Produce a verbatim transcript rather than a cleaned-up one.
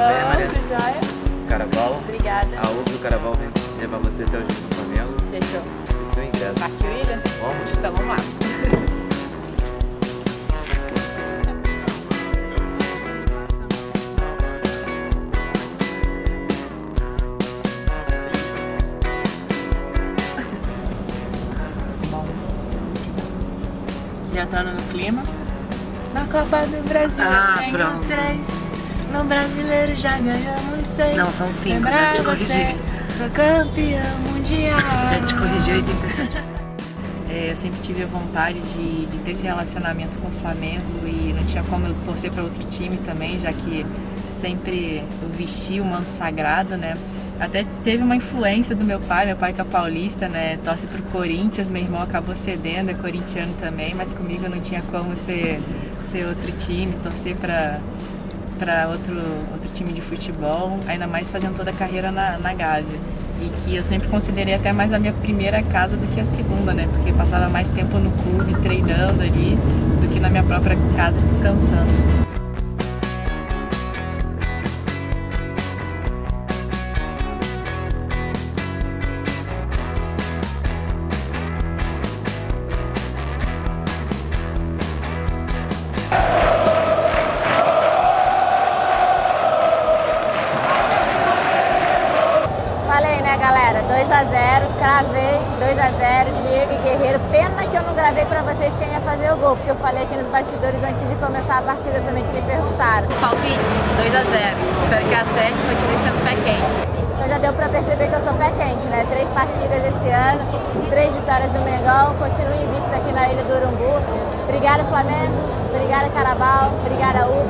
Vamos, Mariana. Joia. Carabao. Obrigada. A Uber do Carabao vem levar você até o jogo do Flamengo. Fechou. Isso é ingresso. Partiu, William? Vamos? Então vamos lá. Já entrando no clima. Na Copa do Brasil, ah, ganhou três. No Brasileiro já ganhamos seis. Não, são cinco, lembrar já te corrigi. Sou campeã mundial. Já te corrigi oitenta e sete. É, eu sempre tive a vontade de, de ter esse relacionamento com o Flamengo e não tinha como eu torcer para outro time também, já que sempre eu vesti o manto sagrado, né? Até teve uma influência do meu pai, meu pai que é paulista, né, torce pro Corinthians, meu irmão acabou cedendo, é corintiano também, mas comigo não tinha como ser, ser outro time, torcer pra, pra outro, outro time de futebol, ainda mais fazendo toda a carreira na, na Gávea. E que eu sempre considerei até mais a minha primeira casa do que a segunda, né, porque passava mais tempo no clube, treinando ali, do que na minha própria casa, descansando. dois a zero, cravei, dois a zero, Diego Guerreiro. Pena que eu não gravei pra vocês quem ia fazer o gol, porque eu falei aqui nos bastidores antes de começar a partida também que me perguntaram. Palpite, dois a zero. Espero que acerte, continue sendo pé quente. Então já deu pra perceber que eu sou pé quente, né? Três partidas esse ano, três vitórias do Mengão, continuo invicto aqui na Ilha do Urumbu. Obrigada, Flamengo. Obrigada, Carabao. Obrigada, Uber.